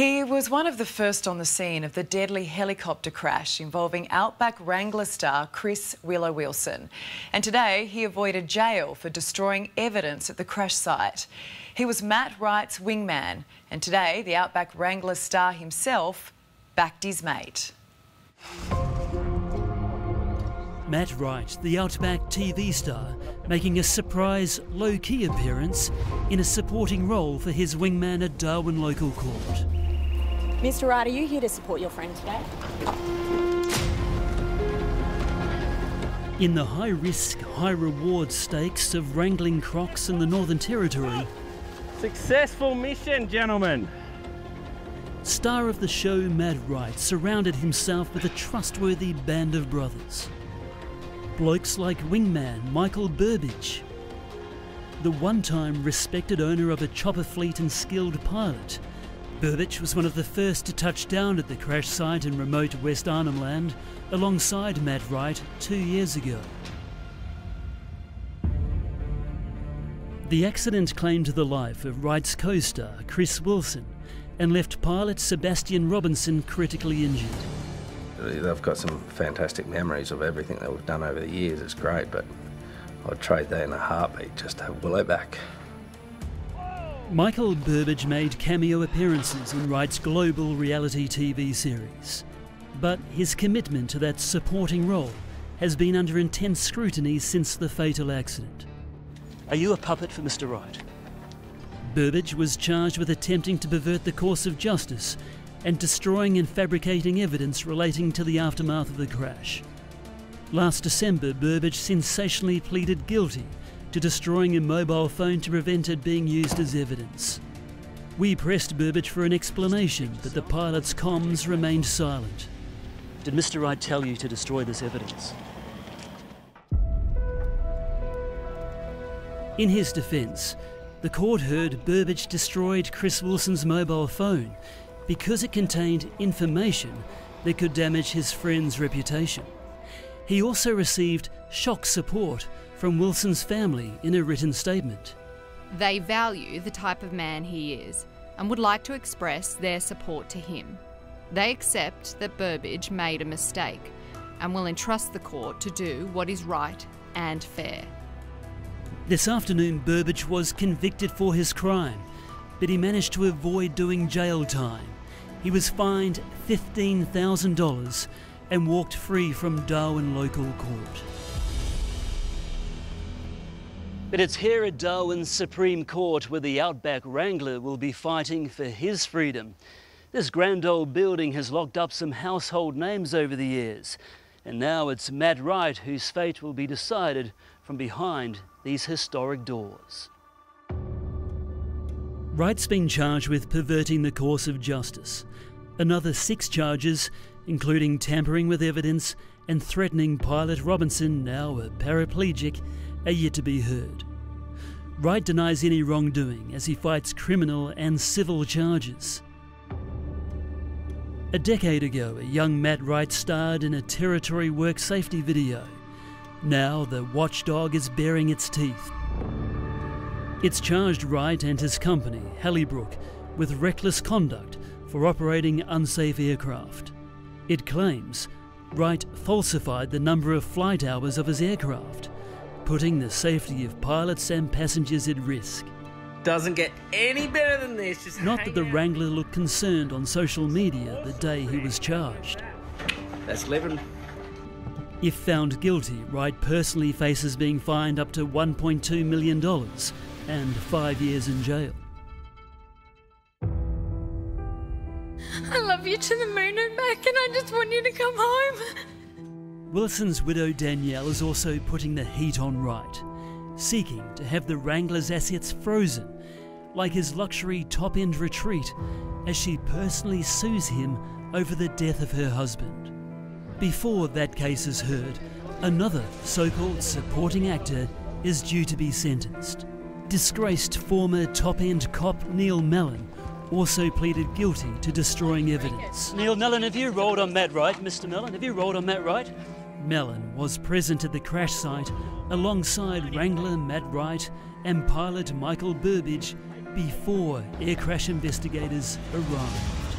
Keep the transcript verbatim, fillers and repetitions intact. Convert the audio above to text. He was one of the first on the scene of the deadly helicopter crash involving Outback Wrangler star Chris Willow-Wilson. And today he avoided jail for destroying evidence at the crash site. He was Matt Wright's wingman, and today the Outback Wrangler star himself backed his mate. Matt Wright, the Outback T V star, making a surprise, low-key appearance in a supporting role for his wingman at Darwin Local Court. Mister Wright, are you here to support your friend today? In the high-risk, high-reward stakes of wrangling crocs in the Northern Territory... Successful mission, gentlemen! Star of the show, Matt Wright, surrounded himself with a trustworthy band of brothers. Blokes like wingman Michael Burbidge, the one-time respected owner of a chopper fleet and skilled pilot. Burbidge was one of the first to touch down at the crash site in remote West Arnhem Land, alongside Matt Wright two years ago. The accident claimed the life of Wright's co-star Chris Wilson and left pilot Sebastian Robinson critically injured. They've got some fantastic memories of everything that we've done over the years. It's great, but I'd trade that in a heartbeat just to have Willow back. Michael Burbidge made cameo appearances in Wright's global reality T V series, but his commitment to that supporting role has been under intense scrutiny since the fatal accident. Are you a puppet for Mister Wright? Burbidge was charged with attempting to pervert the course of justice and destroying and fabricating evidence relating to the aftermath of the crash. Last December, Burbidge sensationally pleaded guilty to destroying a mobile phone to prevent it being used as evidence. We pressed Burbidge for an explanation, but the pilot's comms remained silent. Did Mister Wright tell you to destroy this evidence? In his defence, the court heard Burbidge destroyed Chris Wilson's mobile phone because it contained information that could damage his friend's reputation. He also received shock support from Wilson's family in a written statement. They value the type of man he is and would like to express their support to him. They accept that Burbidge made a mistake and will entrust the court to do what is right and fair. This afternoon, Burbidge was convicted for his crime, but he managed to avoid doing jail time. He was fined fifteen thousand dollars and walked free from Darwin Local Court. But it's here at Darwin's Supreme Court where the Outback Wrangler will be fighting for his freedom. This grand old building has locked up some household names over the years, and now it's Matt Wright whose fate will be decided from behind these historic doors. Wright's been charged with perverting the course of justice. Another six charges, including tampering with evidence and threatening pilot Robinson, now a paraplegic, are yet to be heard. Wright denies any wrongdoing as he fights criminal and civil charges. A decade ago, a young Matt Wright starred in a Territory work safety video. Now the watchdog is baring its teeth. It's charged Wright and his company, Hallibrook, with reckless conduct for operating unsafe aircraft. It claims Wright falsified the number of flight hours of his aircraft, putting the safety of pilots and passengers at risk. Doesn't get any better than this. Just not that the Wrangler looked concerned on social media the day he was charged. That's eleven. If found guilty, Wright personally faces being fined up to one point two million dollars and five years in jail. I love you to the moon and back, and I just want you to come home. Wilson's widow Danielle is also putting the heat on Wright, seeking to have the Wrangler's assets frozen, like his luxury top-end retreat, as she personally sues him over the death of her husband. Before that case is heard, another so-called supporting actor is due to be sentenced. Disgraced former top-end cop Neil Mellon also pleaded guilty to destroying evidence. Neil Mellon, have you rolled on Matt Wright? Mister Mellon, have you rolled on Matt Wright? Mellon was present at the crash site alongside Wrangler Matt Wright and pilot Michael Burbidge before air crash investigators arrived.